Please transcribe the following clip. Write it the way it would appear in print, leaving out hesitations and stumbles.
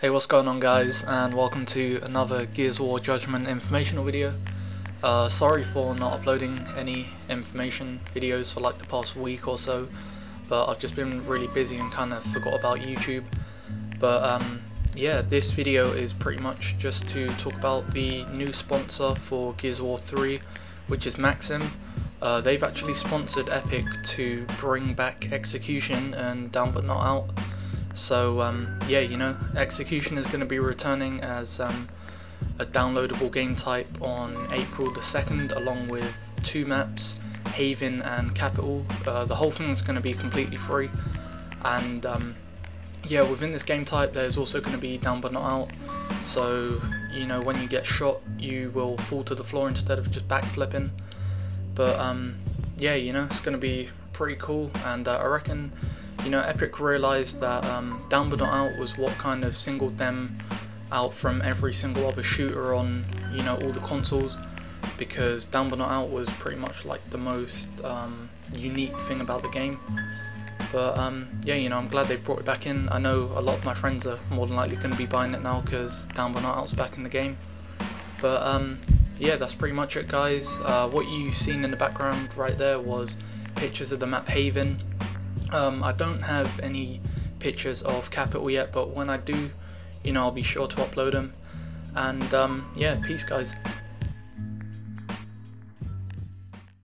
Hey, what's going on guys, and welcome to another Gears of War Judgment informational video. Sorry for not uploading any information videos for like the past week or so, but I've just been really busy and kind of forgot about YouTube. But yeah, this video is pretty much just to talk about the new sponsor for Gears of War 3, which is Maxim. They've actually sponsored Epic to bring back Execution and Down But Not Out. So yeah, you know, Execution is going to be returning as a downloadable game type on April the 2nd, along with two maps, Haven and Capitol. The whole thing is going to be completely free, and yeah, within this game type there's also going to be Down But Not Out, so you know, when you get shot you will fall to the floor instead of just backflipping. But yeah, you know, it's going to be pretty cool, and I reckon, you know, Epic realised that Down But Not Out was what kind of singled them out from every single other shooter on, you know, all the consoles, because Down But Not Out was pretty much like the most unique thing about the game. But yeah, you know, I'm glad they've brought it back in. I know a lot of my friends are more than likely going to be buying it now because Down But Not Out's back in the game. But yeah, that's pretty much it guys. What you've seen in the background right there was pictures of the map Haven. I don't have any pictures of Capitol yet, but when I do, you know, I'll be sure to upload them. And yeah, peace guys.